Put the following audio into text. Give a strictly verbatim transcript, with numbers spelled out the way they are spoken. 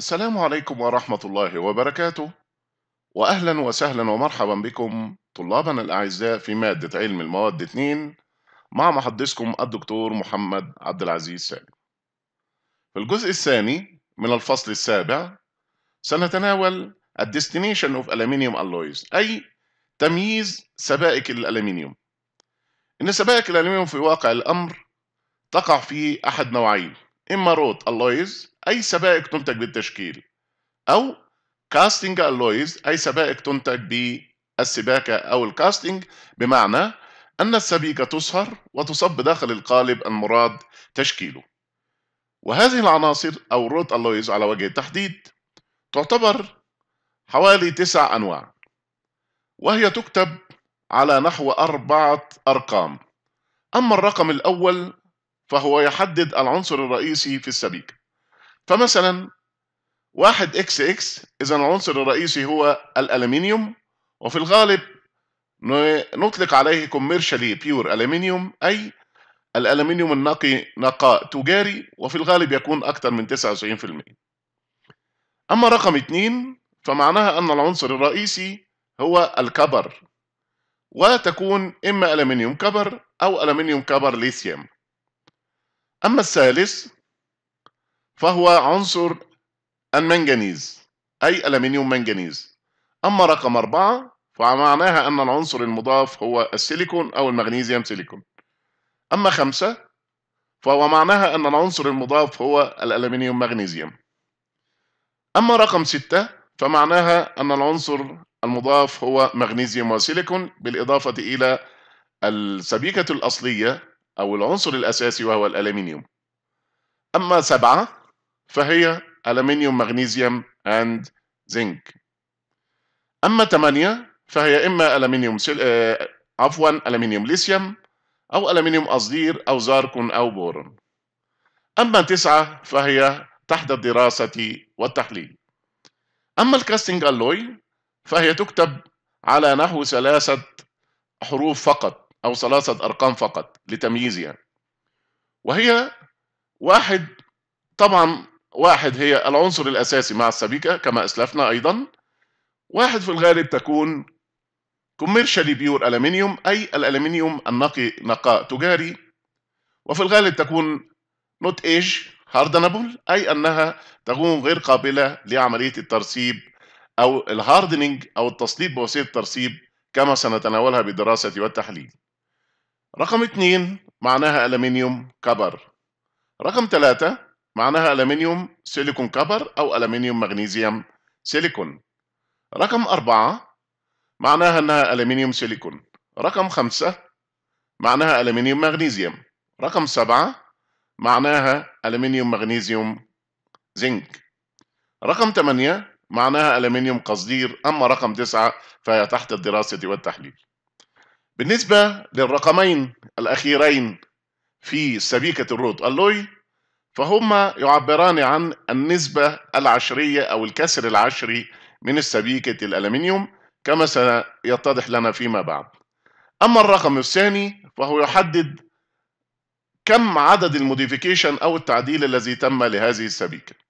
السلام عليكم ورحمة الله وبركاته، وأهلا وسهلا ومرحبا بكم طلابنا الأعزاء في مادة علم المواد اتنين مع محدثكم الدكتور محمد عبد العزيز سالم. في الجزء الثاني من الفصل السابع سنتناول Designation of Aluminium Alloys، أي تمييز سبائك الألمنيوم. إن سبائك الألمنيوم في واقع الأمر تقع في أحد نوعين، إما روت ألويز أي سبائك تنتج بالتشكيل، أو كاستنج ألويز أي سبائك تنتج بالسباكة أو الكاستنج، بمعنى أن السبيكة تصهر وتصب داخل القالب المراد تشكيله. وهذه العناصر أو روت ألويز على وجه التحديد تعتبر حوالي تسع أنواع، وهي تكتب على نحو أربعة أرقام. أما الرقم الأول فهو يحدد العنصر الرئيسي في السبيكة، فمثلا واحد اكس اكس، إذا العنصر الرئيسي هو الألمنيوم، وفي الغالب نطلق عليه Commercially Pure Aluminium أي الألمنيوم النقي نقاء تجاري، وفي الغالب يكون أكثر من تسعة وتسعين بالمئة. أما رقم اتنين فمعناها أن العنصر الرئيسي هو الكبر، وتكون إما ألمنيوم كبر أو ألمنيوم كبر ليثيوم. أما الثالث فهو عنصر المنجنيز أي ألمنيوم منجنيز. أما رقم أربعة فمعناها أن العنصر المضاف هو السيليكون أو المغنيسيوم سيليكون. أما خمسة فهو معناها أن العنصر المضاف هو الألمنيوم مغنيسيوم. أما رقم ستة فمعناها أن العنصر المضاف هو مغنيسيوم وسيليكون، بالإضافة إلى السبيكة الأصلية أو العنصر الأساسي وهو الألمنيوم. أما سبعة فهي ألمنيوم مغنيسيوم and zinc. أما ثمانية فهي إما ألمنيوم سل... آه... عفوا ألمنيوم ليثيوم أو ألمنيوم أصدير أو زاركون أو بورون. أما تسعة فهي تحت الدراسة والتحليل. أما الكاستنج ألوي فهي تكتب على نحو ثلاثة حروف فقط أو ثلاثة أرقام فقط لتمييزها، وهي واحد، طبعا واحد هي العنصر الأساسي مع السبيكة كما أسلفنا أيضا. واحد في الغالب تكون Commercially Pure Aluminium أي الألمنيوم النقي نقاء تجاري، وفي الغالب تكون Not Edge Hardenable أي أنها تكون غير قابلة لعملية الترسيب أو الهاردنينج أو التصليب بواسطة الترسيب كما سنتناولها بالدراسة والتحليل. رقم اتنين معناها ألمنيوم كبر. رقم ثلاثة معناها ألمنيوم سيليكون كبر أو ألمنيوم مغنيسيوم سيليكون. رقم أربعة معناها أنها ألمنيوم سيليكون. رقم خمسة معناها ألمنيوم مغنيسيوم. رقم سبعة معناها ألمنيوم مغنيسيوم زنك. رقم ثمانية معناها ألمنيوم قصدير. أما رقم تسعة فهي تحت الدراسة والتحليل. بالنسبة للرقمين الأخيرين في سبيكة الروت ألوي فهما يعبران عن النسبة العشرية أو الكسر العشري من سبيكة الألمنيوم كما سيتضح لنا فيما بعد. أما الرقم الثاني فهو يحدد كم عدد الموديفيكيشن أو التعديل الذي تم لهذه السبيكة.